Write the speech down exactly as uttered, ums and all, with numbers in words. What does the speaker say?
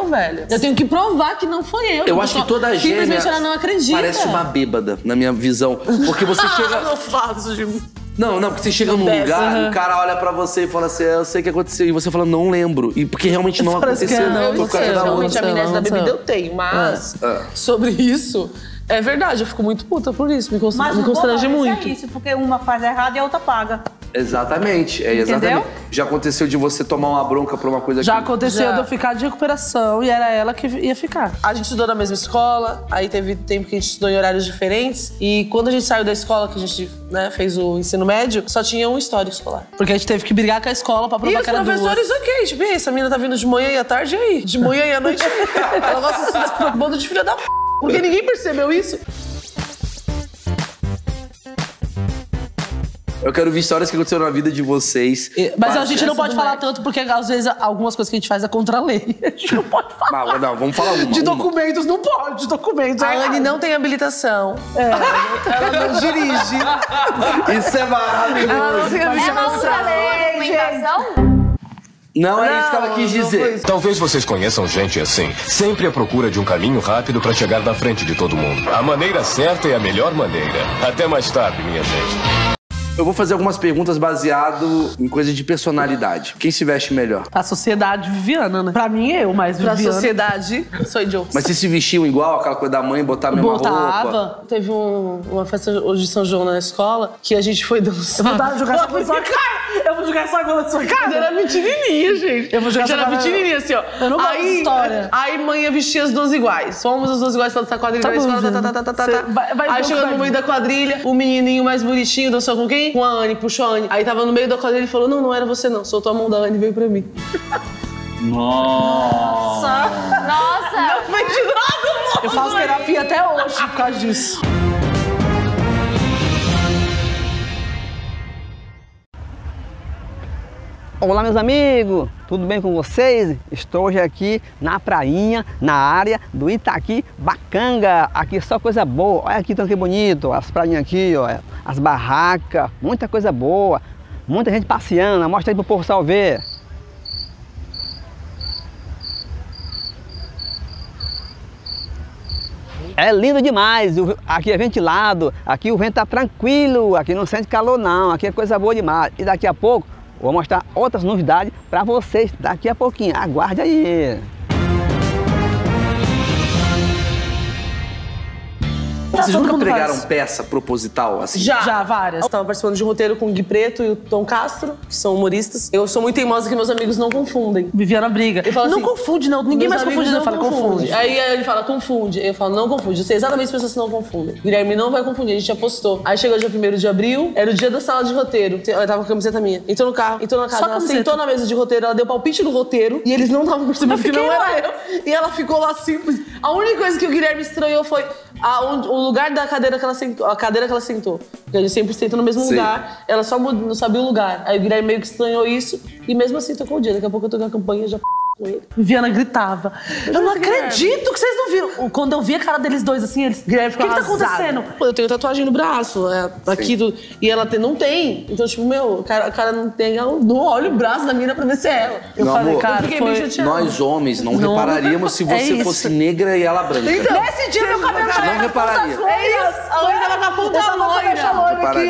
eu, velho. Eu tenho que provar que não foi eu. Eu acho só... que toda a gêmea... Simplesmente ela não acredita. Parece uma bêbada, na minha visão. Porque você chega... Não faço de mim. Não, não, porque você chega num Dessa, lugar, uhum. o cara olha pra você e fala assim, eu sei o que aconteceu. E você fala, não lembro. E porque realmente não Parece aconteceu. Que não, não, por causa da realmente a amnésia da bebida eu tenho, mas ah. sobre isso, é verdade, eu fico muito puta por isso. Me, constr me constrange muito. É isso, porque uma faz errado e a outra paga. Exatamente, é exatamente. Entendeu? Já aconteceu de você tomar uma bronca por uma coisa que... Já aconteceu Já. de eu ficar de recuperação e era ela que ia ficar. A gente estudou na mesma escola, aí teve tempo que a gente estudou em horários diferentes. E quando a gente saiu da escola, que a gente né, fez o ensino médio, só tinha um histórico escolar. Porque a gente teve que brigar com a escola pra provar que era duas. E os professores, ok, tipo, essa menina tá vindo de manhã e à tarde, e aí? De manhã e à noite, ela gosta de ser um bando de filha da p***, porque ninguém percebeu isso. Eu quero ver histórias que aconteceram na vida de vocês. Mas a gente não pode falar tanto, porque às vezes algumas coisas que a gente faz é contra a lei. A gente não pode falar. Não, não vamos falar uma, De uma. documentos, não pode, de documentos. A Ane não tem habilitação. É, ela não dirige. Isso é maravilhoso. Ela não tem habilitação. É lei, Não, não é isso que ela quis dizer. Talvez vocês conheçam gente assim, sempre à procura de um caminho rápido pra chegar na frente de todo mundo. A maneira certa é a melhor maneira. Até mais tarde, minha gente. Eu vou fazer algumas perguntas baseado em coisa de personalidade. Quem se veste melhor? A sociedade, Viviana, né? Pra mim, eu, mas Viviana. Pra sociedade, sou eu. Mas vocês se vestiam igual, aquela coisa da mãe, botar a mesma Botava. roupa? Botava. Teve um, uma festa hoje de São João na escola, que a gente foi dançar. Eu vou jogar essa coisa na sua cara! Eu vou jogar essa coisa na sua cara! Eu era pequenininha, gente. Eu vou jogar essa coisa. Eu era pequenininha, assim, ó. Eu não gosto de história. Aí, mãe, eu vestia as duas iguais. Fomos as duas iguais pra dançar quadrilha na escola, tá, tá, tá, tá, tá. Aí, chegando no meio da quadrilha, o menininho mais bonitinho dançou com quem? Com a Ane, puxou a Ane. Aí tava no meio da quadrilha e falou, não, não era você não. Soltou a mão da Ane e veio pra mim. Nossa! Nossa! Não foi de nada, Eu faço terapia até hoje por causa disso. Olá, meus amigos! Tudo bem com vocês? Estou hoje aqui na prainha, na área do Itaquí, Bacanga. Aqui é só coisa boa. Olha aqui, tão que bonito. As prainhas aqui, olha. As barracas, muita coisa boa. Muita gente passeando. Mostra aí pro povo só ver. É lindo demais. Aqui é ventilado. Aqui o vento tá tranquilo. Aqui não sente calor não. Aqui é coisa boa demais. E daqui a pouco vou mostrar outras novidades para vocês daqui a pouquinho. Aguarde aí! Vocês nunca pregaram peça proposital assim? Já, já várias. Eu tava participando de um roteiro com o Gui Preto e o Tom Castro, que são humoristas. Eu sou muito teimosa que meus amigos não confundem. Viviana briga. Eu falo assim, não confunde, não. Ninguém mais confunde, não. Eu falo, confunde. Aí ele fala, confunde. Eu falo, não confunde. Eu sei exatamente as pessoas que não confundem. Guilherme não vai confundir, a gente apostou. Aí chegou o dia primeiro de abril, era o dia da sala de roteiro. Ela tava com a camiseta minha. Entrou no carro, entrou na casa, ela sentou na mesa de roteiro, ela deu palpite no roteiro e eles não estavam percebendo que não era eu. E ela ficou lá simples. A única coisa que o Guilherme estranhou foi a, o lugar da cadeira que ela sentou, a cadeira que ela sentou. Porque a gente sempre senta no mesmo Sim. lugar, ela só não sabia o lugar. Aí o Guilherme meio que estranhou isso e mesmo assim tocou o dia. Daqui a pouco eu tô com a campanha já p*** com ele. Viviana gritava, eu, eu não acredito que vocês não viram. Quando eu vi a cara deles dois assim, eles, Guilherme ficou arrasado. O que que tá acontecendo? Pô, eu tenho tatuagem no braço, é, aqui do, e ela tem, não tem. Então tipo, meu, a cara, cara não tem, eu não olho o braço da mina pra ver se é ela. Eu não, falei, amor, cara, eu foi... bem nós homens não, não repararíamos se você é fosse negra e ela branca. Então, nesse dia meu cabelo não repararia. É isso, a Ane tava na ponta loira.